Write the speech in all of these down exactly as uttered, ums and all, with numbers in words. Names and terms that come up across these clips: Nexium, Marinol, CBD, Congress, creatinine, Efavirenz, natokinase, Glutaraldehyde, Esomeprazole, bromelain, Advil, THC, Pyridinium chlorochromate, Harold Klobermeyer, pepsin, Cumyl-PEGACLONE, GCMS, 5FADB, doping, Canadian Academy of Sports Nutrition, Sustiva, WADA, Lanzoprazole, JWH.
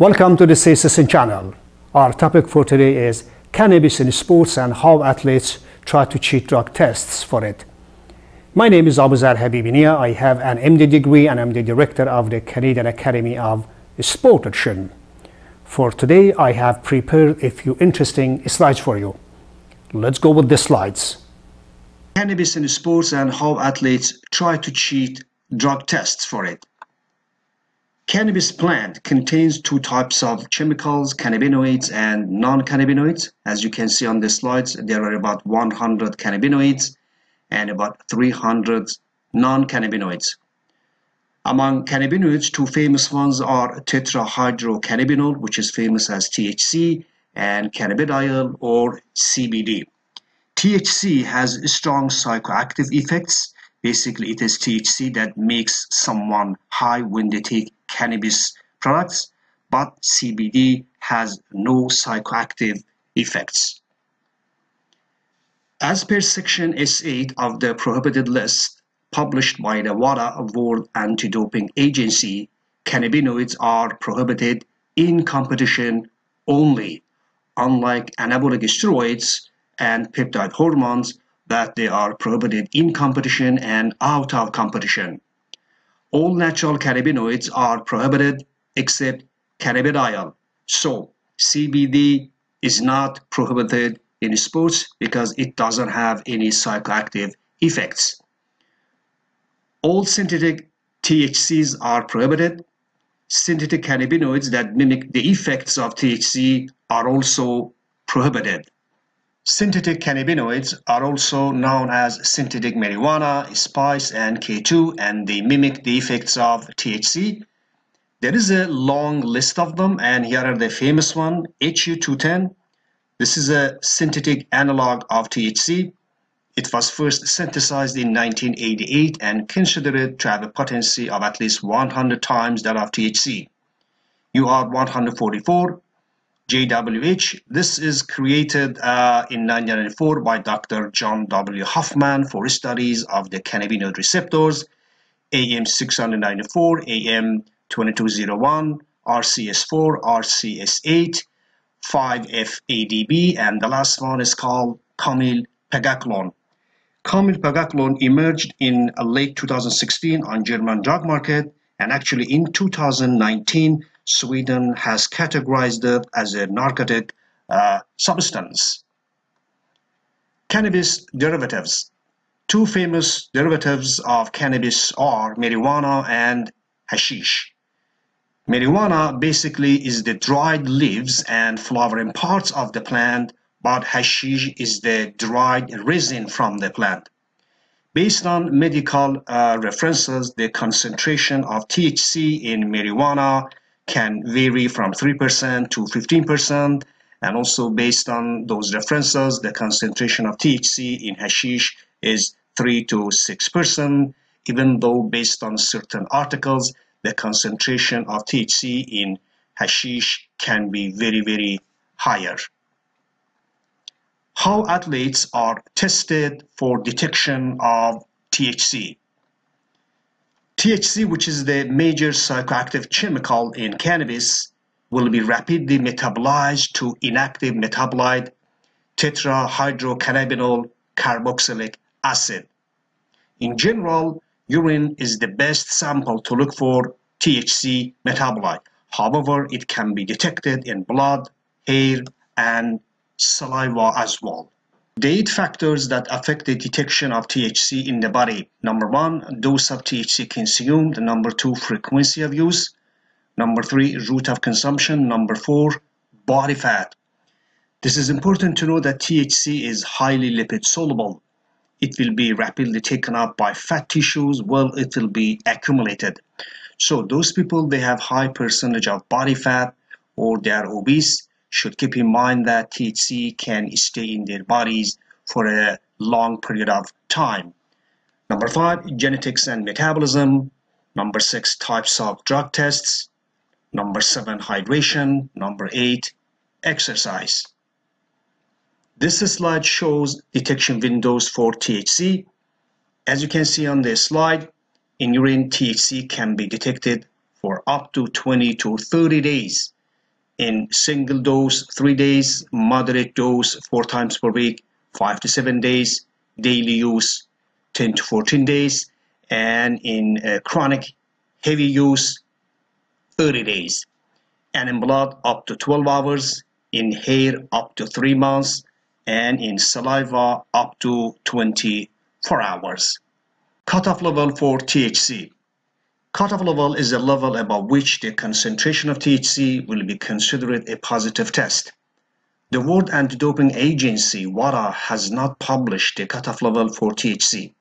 Welcome to the C S S N channel. Our topic for today is cannabis in sports and how athletes try to cheat drug tests for it. My name is Abuzar Zar. I have an M D degree and I'm the director of the Canadian Academy of Sports Nutrition. For today, I have prepared a few interesting slides for you. Let's go with the slides. Cannabis in sports and how athletes try to cheat drug tests for it. Cannabis plant contains two types of chemicals, cannabinoids and non-cannabinoids. As you can see on the slides, there are about one hundred cannabinoids and about three hundred non-cannabinoids. Among cannabinoids, two famous ones are tetrahydrocannabinol, which is famous as T H C, and cannabidiol or C B D. T H C has strong psychoactive effects. Basically, it is T H C that makes someone high when they take cannabis products, but C B D has no psychoactive effects. As per Section S eight of the prohibited list published by the WADA, World Anti-Doping Agency, cannabinoids are prohibited in competition only, unlike anabolic steroids and peptide hormones, that they are prohibited in competition and out of competition. All natural cannabinoids are prohibited except cannabidiol. So C B D is not prohibited in sports because it doesn't have any psychoactive effects. All synthetic T H Cs are prohibited. Synthetic cannabinoids that mimic the effects of T H C are also prohibited. Synthetic cannabinoids are also known as synthetic marijuana, spice, and K two, and they mimic the effects of T H C. There is a long list of them, and here are the famous one, H U two ten. This is a synthetic analog of T H C. It was first synthesized in nineteen eighty-eight and considered to have a potency of at least one hundred times that of T H C. U R one forty-four. J W H, this is created uh, in nineteen ninety-four by Doctor John W. Huffman for studies of the cannabinoid receptors. A M six ninety-four, A M twenty-two oh one, R C S four, R C S eight, five F A D B, and the last one is called Cumyl-PEGACLONE. Cumyl-PEGACLONE emerged in late two thousand sixteen on German drug market, and actually in two thousand nineteen, Sweden has categorized it as a narcotic uh, substance. Cannabis derivatives. Two famous derivatives of cannabis are marijuana and hashish. Marijuana basically is the dried leaves and flowering parts of the plant, but hashish is the dried resin from the plant. Based on medical uh, references, the concentration of T H C in marijuana can vary from three percent to fifteen percent, and also based on those references, the concentration of T H C in hashish is three to six percent, even though based on certain articles, the concentration of T H C in hashish can be very, very higher. How athletes are tested for detection of T H C. T H C, which is the major psychoactive chemical in cannabis, will be rapidly metabolized to inactive metabolite tetrahydrocannabinol carboxylic acid. In general, urine is the best sample to look for T H C metabolite. However, it can be detected in blood, hair, and saliva as well. The eight factors that affect the detection of T H C in the body. Number one, dose of T H C consumed. Number two, frequency of use. Number three, route of consumption. Number four, body fat. This is important to know that T H C is highly lipid soluble. It will be rapidly taken up by fat tissues, while it will be accumulated. So those people, they have high percentage of body fat or they are obese, should keep in mind that T H C can stay in their bodies for a long period of time. Number five, genetics and metabolism. Number six, types of drug tests. Number seven, hydration. Number eight, exercise. This slide shows detection windows for T H C. As you can see on this slide, in urine, T H C can be detected for up to twenty to thirty days. in single dose three days, moderate dose four times per week, five to seven days, daily use ten to fourteen days, and in uh, chronic heavy use thirty days, and in blood up to twelve hours, in hair up to three months, and in saliva up to twenty-four hours. Cutoff level for T H C. Cutoff level is a level above which the concentration of T H C will be considered a positive test. The World Anti-Doping Agency, WADA, has not published the cutoff level for T H C.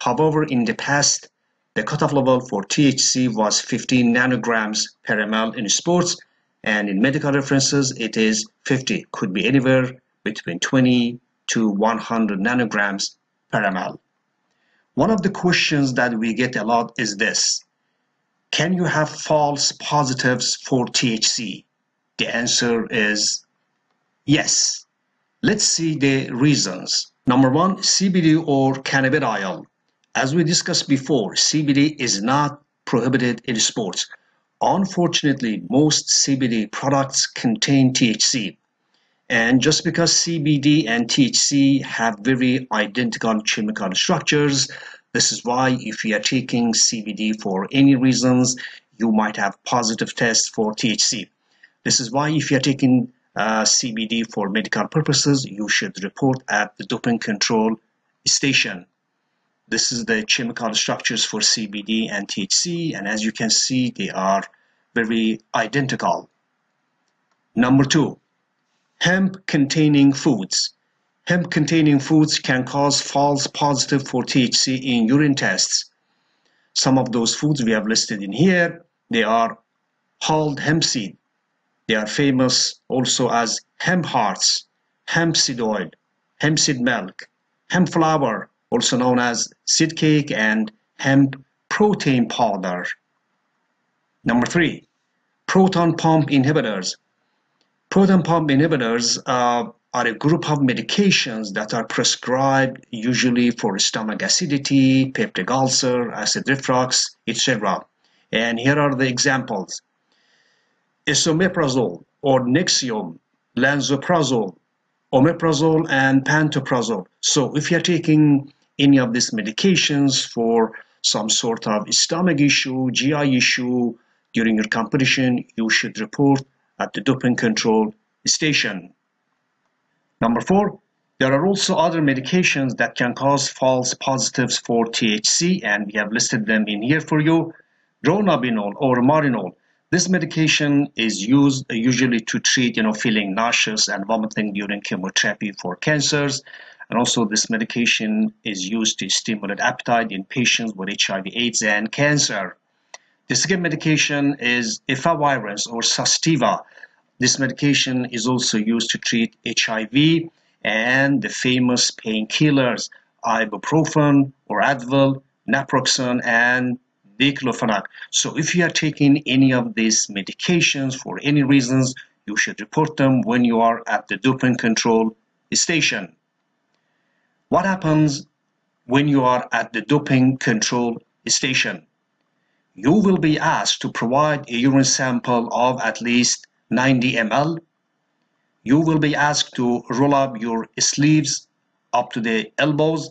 However, in the past, the cutoff level for T H C was fifteen nanograms per ml in sports, and in medical references it is fifty, could be anywhere between twenty to one hundred nanograms per ml. One of the questions that we get a lot is this: can you have false positives for T H C? The answer is yes. Let's see the reasons. Number one, C B D or cannabidiol. As we discussed before, C B D is not prohibited in sports. Unfortunately, most C B D products contain T H C. And just because C B D and T H C have very identical chemical structures, this is why if you are taking C B D for any reasons, you might have positive tests for T H C. This is why if you are taking uh, C B D for medical purposes, you should report at the doping control station. This is the chemical structures for C B D and T H C, and as you can see, they are very identical. Number two, hemp-containing foods. Hemp-containing foods can cause false positive for T H C in urine tests. Some of those foods we have listed in here, they are hulled hemp seed. They are famous also as hemp hearts, hemp seed oil, hemp seed milk, hemp flour, also known as seed cake, and hemp protein powder. Number three, proton pump inhibitors. Proton pump inhibitors uh, are a group of medications that are prescribed usually for stomach acidity, peptic ulcer, acid reflux, et cetera. And here are the examples: Esomeprazole or Nexium, Lanzoprazole, Omeprazole, and Pantoprazole. So if you're taking any of these medications for some sort of stomach issue, G I issue during your competition, you should report at the doping control station. Number four, there are also other medications that can cause false positives for T H C, and we have listed them in here for you. Dronabinol or Marinol. This medication is used usually to treat, you know, feeling nauseous and vomiting during chemotherapy for cancers. And also this medication is used to stimulate appetite in patients with H I V AIDS and cancer. The second medication is Efavirenz or Sustiva. This medication is also used to treat H I V, and the famous painkillers ibuprofen or Advil, naproxen, and diclofenac. So if you are taking any of these medications for any reasons, you should report them when you are at the doping control station. What happens when you are at the doping control station? You will be asked to provide a urine sample of at least ninety milliliters. You will be asked to roll up your sleeves up to the elbows,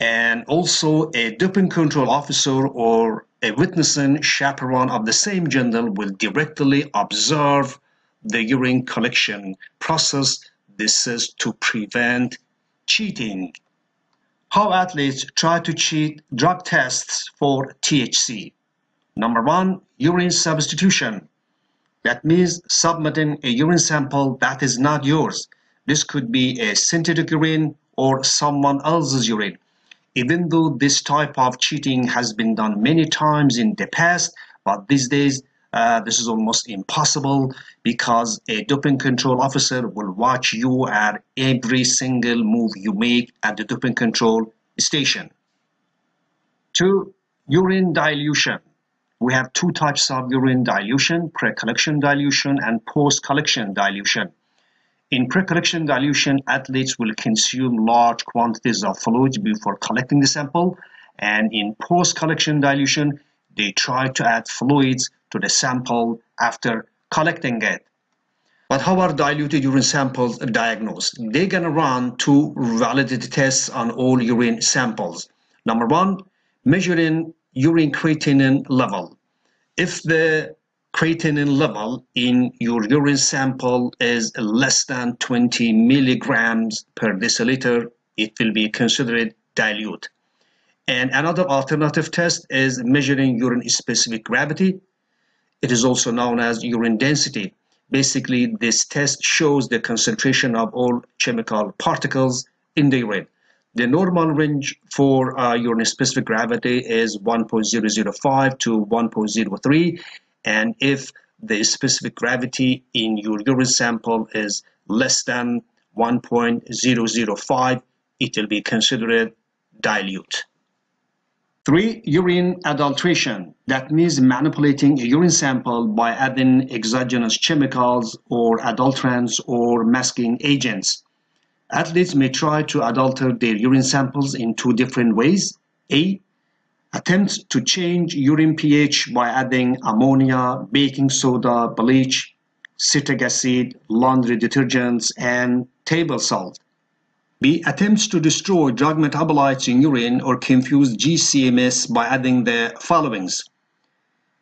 and also a doping control officer or a witnessing chaperone of the same gender will directly observe the urine collection process. This is to prevent cheating. How athletes try to cheat drug tests for T H C. Number one, urine substitution. That means submitting a urine sample that is not yours. This could be a synthetic urine or someone else's urine. Even though this type of cheating has been done many times in the past, but these days uh, this is almost impossible, because a doping control officer will watch you at every single move you make at the doping control station. Two, urine dilution. We have two types of urine dilution: pre-collection dilution and post-collection dilution. In pre-collection dilution, athletes will consume large quantities of fluids before collecting the sample, and in post-collection dilution, they try to add fluids to the sample after collecting it. But how are diluted urine samples diagnosed? They're going to run two validity tests on all urine samples. Number one, measuring urine creatinine level. If the creatinine level in your urine sample is less than twenty milligrams per deciliter, it will be considered dilute. And another alternative test is measuring urine specific gravity. It is also known as urine density. Basically, this test shows the concentration of all chemical particles in the urine. The normal range for uh, urine specific gravity is one point zero zero five to one point zero three. And if the specific gravity in your urine sample is less than one point zero zero five, it will be considered dilute. Three, urine adulteration. That means manipulating a urine sample by adding exogenous chemicals or adulterants or masking agents. Athletes may try to adulter their urine samples in two different ways. A, attempt to change urine pH by adding ammonia, baking soda, bleach, citric acid, laundry detergents, and table salt. B, attempts to destroy drug metabolites in urine or confuse G C M S by adding the followings.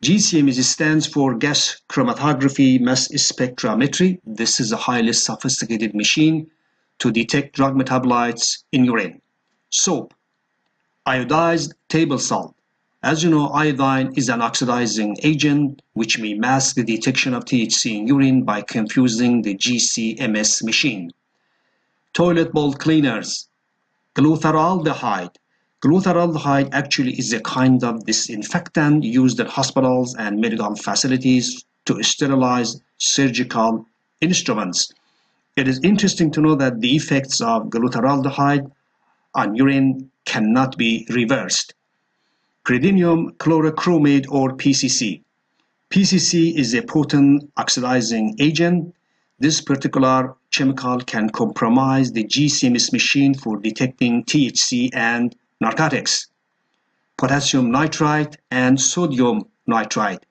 G C M S stands for gas chromatography mass spectrometry. This is a highly sophisticated machine to detect drug metabolites in urine. Soap, iodized table salt. As you know, iodine is an oxidizing agent which may mask the detection of T H C in urine by confusing the G C M S machine. Toilet bowl cleaners, glutaraldehyde. Glutaraldehyde actually is a kind of disinfectant used in hospitals and medical facilities to sterilize surgical instruments. It is interesting to know that the effects of glutaraldehyde on urine cannot be reversed. Pyridinium chlorochromate, or P C C. P C C is a potent oxidizing agent. This particular chemical can compromise the G C M S machine for detecting T H C and narcotics. Potassium nitrite and sodium nitrite.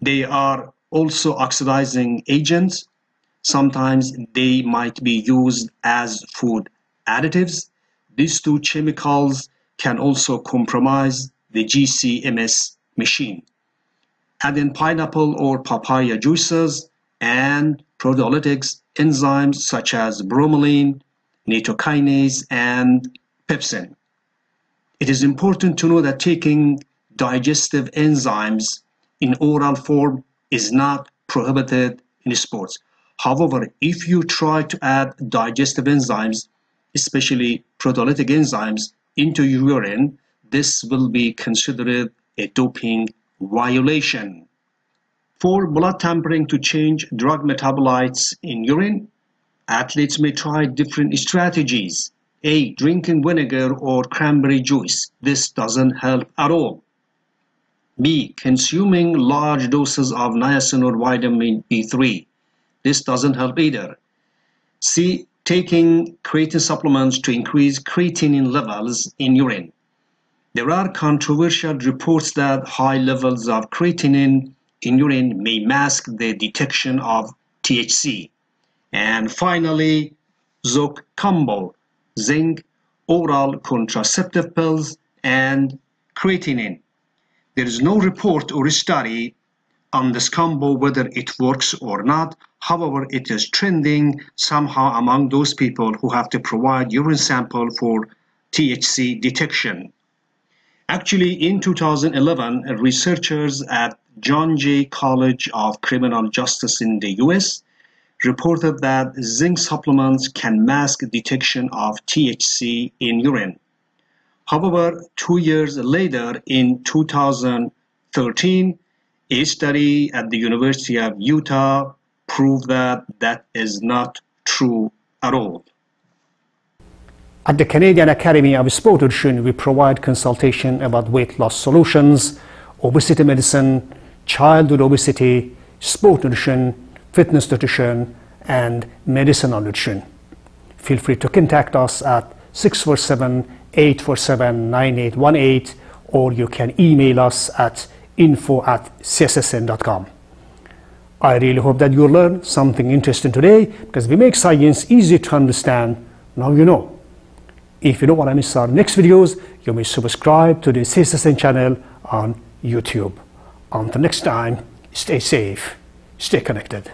They are also oxidizing agents. Sometimes they might be used as food additives. These two chemicals can also compromise the G C M S machine. Add in pineapple or papaya juices and proteolytics, enzymes such as bromelain, natokinase, and pepsin. It is important to know that taking digestive enzymes in oral form is not prohibited in sports. However, if you try to add digestive enzymes, especially proteolytic enzymes, into your urine, this will be considered a doping violation. For blood tampering to change drug metabolites in urine, athletes may try different strategies. A, drinking vinegar or cranberry juice. This doesn't help at all. B, consuming large doses of niacin or vitamin B three. This doesn't help either. C, taking creatine supplements to increase creatinine levels in urine. There are controversial reports that high levels of creatinine in urine may mask the detection of T H C. And finally, Zoc combo, zinc, oral contraceptive pills, and creatinine. There is no report or study on this combo whether it works or not. However, it is trending somehow among those people who have to provide urine sample for T H C detection. Actually, in two thousand eleven, researchers at John Jay College of Criminal Justice in the U S reported that zinc supplements can mask detection of T H C in urine. However, two years later, in two thousand thirteen, a study at the University of Utah proved that that is not true at all. At the Canadian Academy of Sports Nutrition, we provide consultation about weight loss solutions, obesity medicine, childhood obesity, sport nutrition, fitness nutrition, and medicinal nutrition. Feel free to contact us at six four seven, eight four seven, nine eight one eight, or you can email us at info at c s s n dot com. I really hope that you learned something interesting today, because we make science easy to understand. Now you know. If you don't want to miss our next videos, you may subscribe to the C S N channel on YouTube. Until next time, stay safe, stay connected.